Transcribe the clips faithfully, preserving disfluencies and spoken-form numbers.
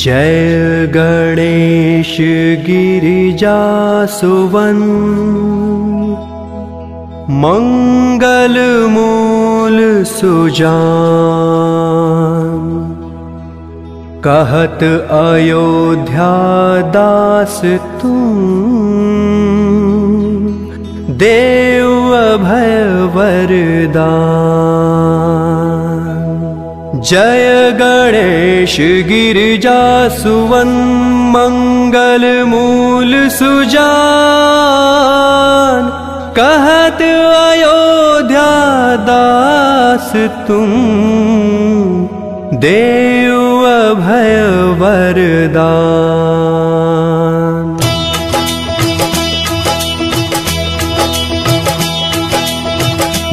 जय गणेश गिरिजा सुवन मंगल मूल सुजान कहत अयोध्या दास तुम देव अभय वरदान। जय गणेश गिरिजा सुवन मंगल मूल सुजान कहत अयोध्या दास तुम देव अभय वरदान।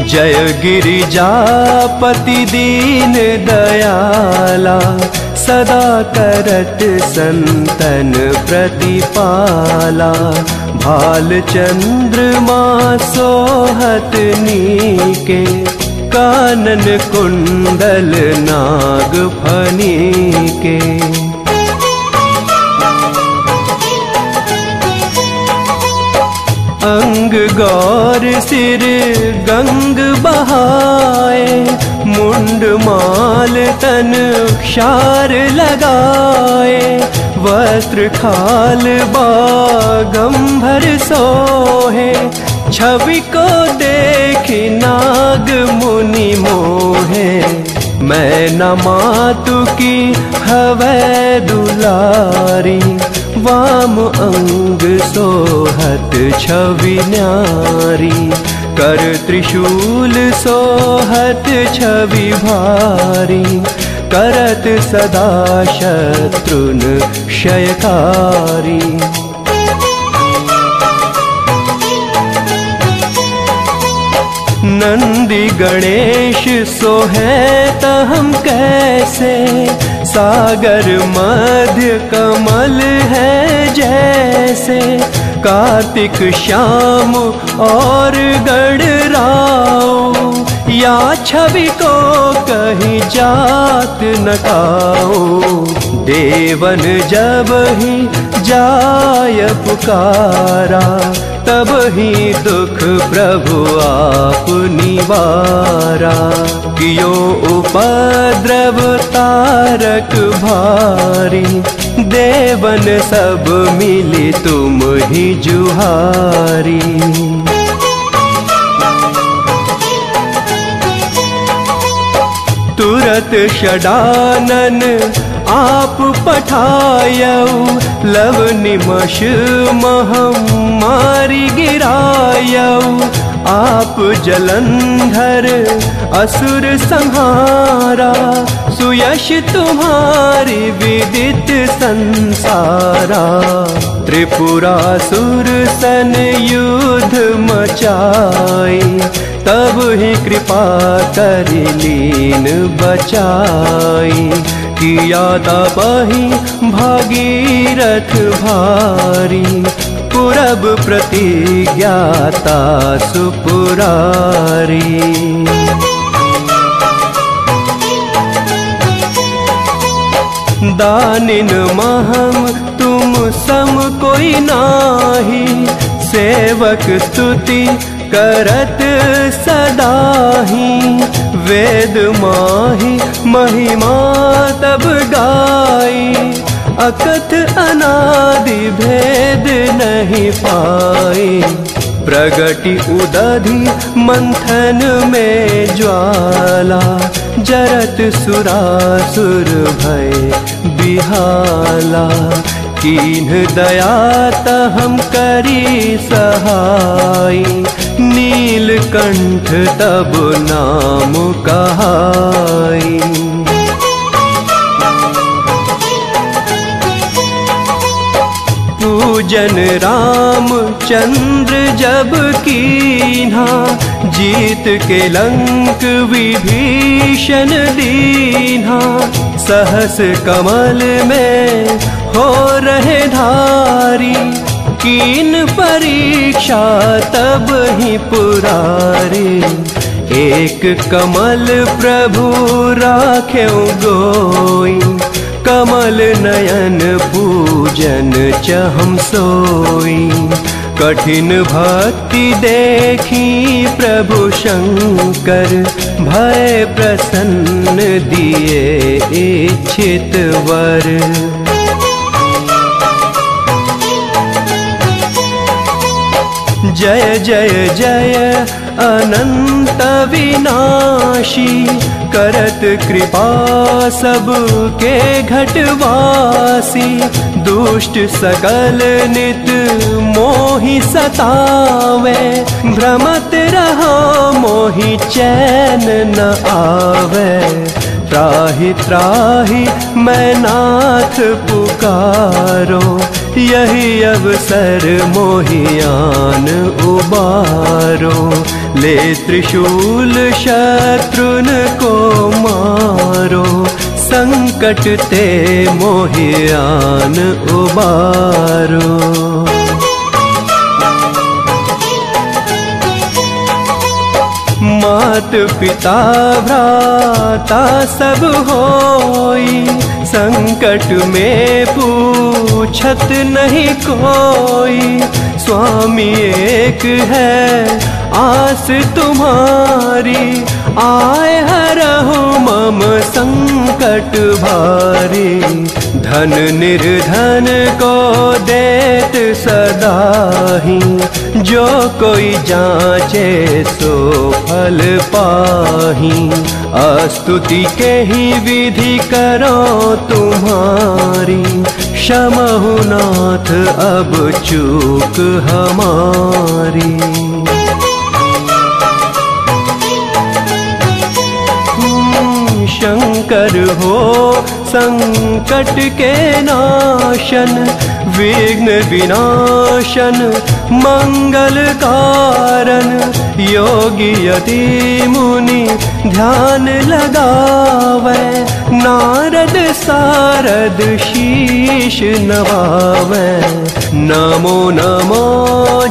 जय गिरिजापति दीन दयाला सदा करत संतन प्रतिपाला भाल चंद्रमा सोहत नीके कानन कुंडल नाग फनीके। अंग गौर सिर गंग बहाए मुंड माल तन क्षार लगाए वस्त्र खाल बागंभर सोहे छवि को देख नाग मुनि मोहे मैं न मातु की हवै दुलारी वाम अंग सोहत छवि न्यारी कर त्रिशूल सोहत छवि भारी करत सदा शत्रुन क्षयकारी। नंदी गणेश सोहे तहम कैसे सागर मध्य कमल है जैसे कार्तिक श्याम और गणराव या छवि को कहीं जात न काओ देवन जब ही जाय पुकारा तब ही दुख प्रभु आप निवारा कियो उपद्रव तारक भारी देवन सब मिली तुम ही जुहारी। तुरत षडानन आप पठायऊ लव निमष महामारी गिरायऊ आप जलंधर असुर संहारा सुयश तुम्हारी विदित संसारा त्रिपुरासुर सन युद्ध मचाई तब ही कृपा कर लीन बचाई किया तब ही भागीरथ भारी पुरब प्रतिज्ञाता सुपुरारी। दानिन महम तुम सम कोई नाही सेवक स्तुति करत सदाही वेद माही महिमा तब गाई अकथ अनादि भेद नहीं पाए प्रगटि उदधि मंथन में ज्वाला जरत सुरासुर भय बिहाला कीन्ह दया तहम करी सहाय नीलकंठ तब नाम कहाई। पूजन राम चंद्र जब कीन्हा जीत के लंक विभीषण दीन्हा सहस कमल में हो रहे धारी कीन परीक्षा तब ही पुरारी एक कमल प्रभु राखे गोई कमल नयन पूजन चहम सोई, कठिन भक्ति देखी प्रभु शंकर भय प्रसन्न दिए इच्छित वर। जय जय जय अनंत विनाशी, करत कृपा सब के घटवासी, दुष्ट सकल नित मोहि सतावे, भ्रमत रहा मोहि चैन न आवे, त्राहि त्राहि मैं नाथ पुकारो, यही अवसर मोहियान उबारो। ले त्रिशूल शत्रुन को मारो, संकट ते मोहियान उबारो। मात पिता भ्राता सब होई, संकट में पूछत नहीं कोई, स्वामी एक है आस तुम्हारी, आय हरहु मम संकट भारी, धन निर्धन को देत सदाही, जो कोई जांचे सो फल पाही, अस्तुति के ही विधि करो तुम्हारी, क्षमहु नाथ अब चूक हमारी। शंकर हो संकट के नाशन, विघ्न विनाशन मंगल कारण, योगी यति मुनि ध्यान लगावे, नारद सारद शीश नवावे, नमो नमो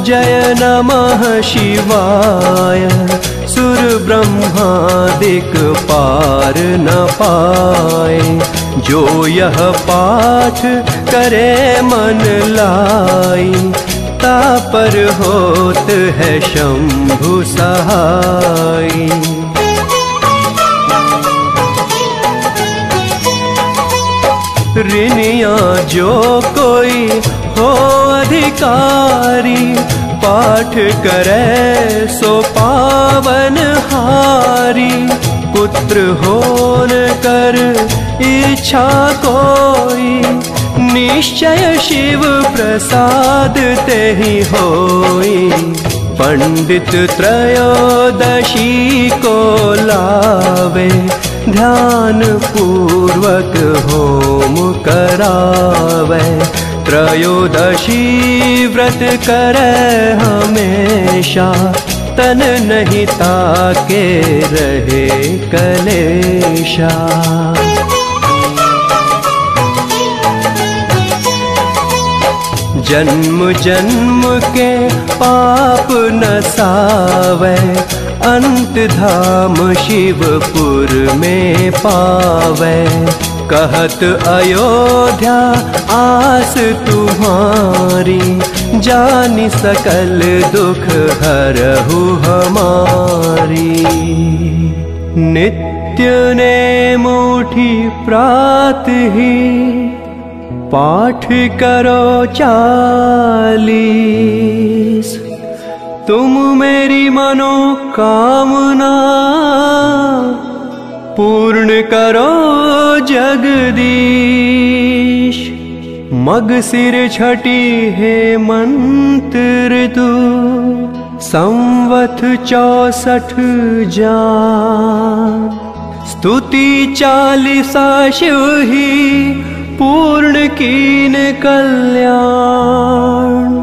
जय नमः शिवाय, सुर ब्रह्मादिक पार न पाए, जो यह पाठ करे मन लाई, ता पर होत है शंभु सहाय। ऋणिया जो कोई हो अधिकारी, पाठ करे सो पावन हारी, पुत्र होन कर इच्छा कोई, निश्चय शिव प्रसाद ते ही होई, पंडित त्रयोदशी को लावे, ध्यान पूर्वक होम करावे, त्रयोदशी व्रत करे हमेशा, तन नहीं ताके रहे कलेशा। जन्म जन्म के पाप नसावे, अंत धाम शिवपुर में पावे, कहत अयोध्या आस तुम्हारी, जानि सकल दुख हरहु हमारी। नित्य ने मुठी प्रात ही, पाठ करो चालीस, तुम मेरी मनोकामना पूर्ण करो जगदीश। मग सिर छठी हेमंत ऋतु, संवत चौसठ जान, स्तुति चालीसा शिव ही पूर्ण कीन कल्याण।